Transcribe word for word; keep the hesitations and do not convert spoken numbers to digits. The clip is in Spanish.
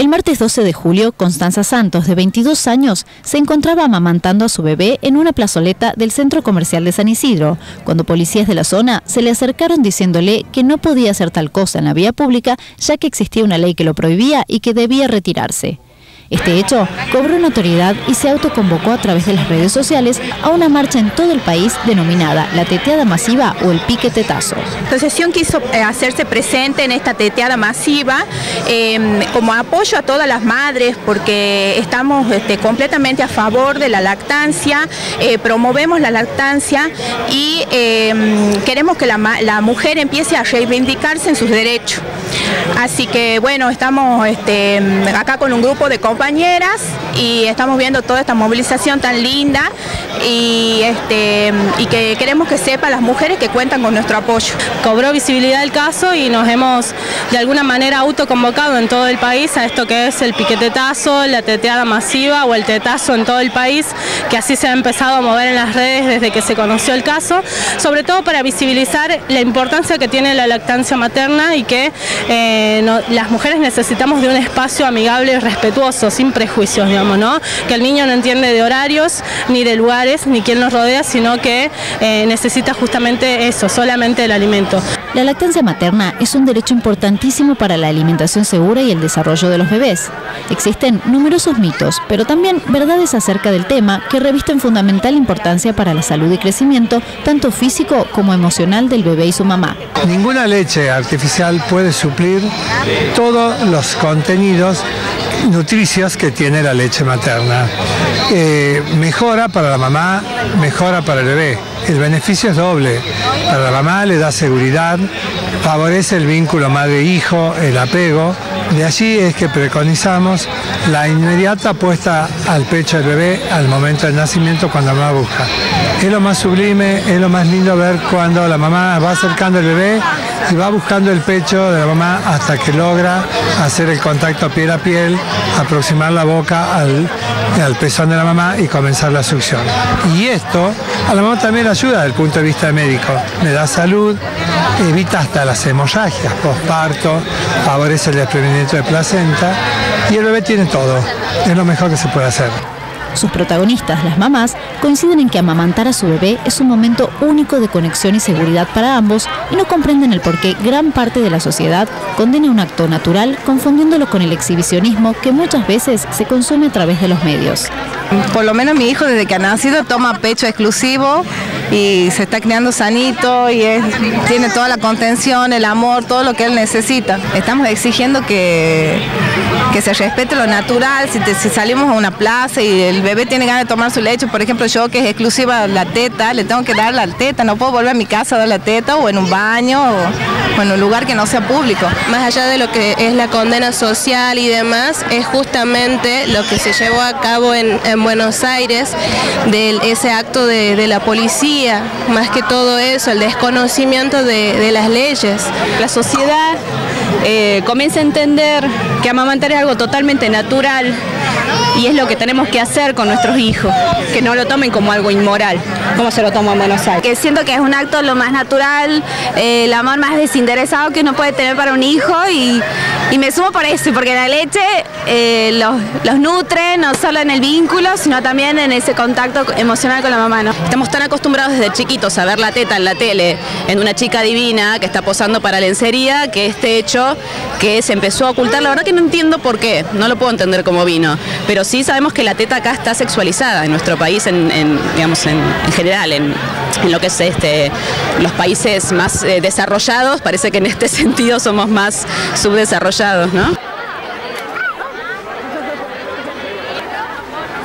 El martes doce de julio, Constanza Santos, de veintidós años, se encontraba amamantando a su bebé en una plazoleta del centro comercial de San Isidro, cuando policías de la zona se le acercaron diciéndole que no podía hacer tal cosa en la vía pública, ya que existía una ley que lo prohibía y que debía retirarse. Este hecho cobró notoriedad y se autoconvocó a través de las redes sociales a una marcha en todo el país denominada la teteada masiva o el piquetetazo. La asociación quiso hacerse presente en esta teteada masiva eh, como apoyo a todas las madres, porque estamos este, completamente a favor de la lactancia, eh, promovemos la lactancia y eh, queremos que la, la mujer empiece a reivindicarse en sus derechos. Así que bueno, estamos este, acá con un grupo de compañeras y estamos viendo toda esta movilización tan linda y, este, y que queremos que sepan las mujeres que cuentan con nuestro apoyo. Cobró visibilidad el caso y nos hemos de alguna manera autoconvocado en todo el país a esto que es el piquetetazo, la teteada masiva o el tetazo en todo el país, que así se ha empezado a mover en las redes desde que se conoció el caso, sobre todo para visibilizar la importancia que tiene la lactancia materna y que eh, no, las mujeres necesitamos de un espacio amigable y respetuoso, sin prejuicios, digamos, ¿no? Que el niño no entiende de horarios, ni de lugares, ni quién nos rodea, sino que eh, necesita justamente eso, solamente el alimento. La lactancia materna es un derecho importantísimo para la alimentación segura y el desarrollo de los bebés. Existen numerosos mitos, pero también verdades acerca del tema que revisten fundamental importancia para la salud y crecimiento, tanto físico como emocional del bebé y su mamá. Ninguna leche artificial puede suplir todos los contenidos nutricios que tiene la leche materna. Eh, mejora para la mamá, mejora para el bebé. El beneficio es doble. Para la mamá le da seguridad, favorece el vínculo madre-hijo, el apego. De allí es que preconizamos la inmediata puesta al pecho del bebé al momento del nacimiento cuando la mamá busca. Es lo más sublime, es lo más lindo ver cuando la mamá va acercando al bebé y va buscando el pecho de la mamá hasta que logra hacer el contacto piel a piel, aproximar la boca al, al pezón de la mamá y comenzar la succión. Y esto a la mamá también le ayuda desde el punto de vista médico, le da salud, evita hasta las hemorragias posparto, favorece el desprendimiento de placenta y el bebé tiene todo, es lo mejor que se puede hacer. Sus protagonistas, las mamás, coinciden en que amamantar a su bebé es un momento único de conexión y seguridad para ambos y no comprenden el por qué gran parte de la sociedad condena un acto natural confundiéndolo con el exhibicionismo que muchas veces se consume a través de los medios. Por lo menos mi hijo desde que ha nacido toma pecho exclusivo y se está criando sanito y es, tiene toda la contención, el amor, todo lo que él necesita. Estamos exigiendo que, que se respete lo natural, si, te, si salimos a una plaza y el bebé tiene ganas de tomar su leche, por ejemplo yo que es exclusiva la teta, le tengo que dar la teta, no puedo volver a mi casa a dar la teta o en un baño o, o en un lugar que no sea público. Más allá de lo que es la condena social y demás, es justamente lo que se llevó a cabo en, en Buenos Aires, de ese acto de, de la policía. Más que todo eso, el desconocimiento de, de las leyes. La sociedad eh, comienza a entender que amamantar es algo totalmente natural y es lo que tenemos que hacer con nuestros hijos, que no lo tomen como algo inmoral, como se lo toma en Buenos Aires. Que siento que es un acto lo más natural, eh, el amor más desinteresado que uno puede tener para un hijo y, y me sumo por eso, porque la leche eh, los, los nutre, no solo en el vínculo, sino también en ese contacto emocional con la mamá, ¿no? Estamos tan acostumbrados desde chiquitos a ver la teta en la tele, en una chica divina que está posando para lencería, que este hecho que se empezó a ocultar, la verdad que no entiendo por qué, no lo puedo entender cómo vino, pero sí sabemos que la teta acá está sexualizada en nuestro país, en, en, digamos, en, en general, en, en lo que es este, los países más eh, desarrollados, parece que en este sentido somos más subdesarrollados, ¿no?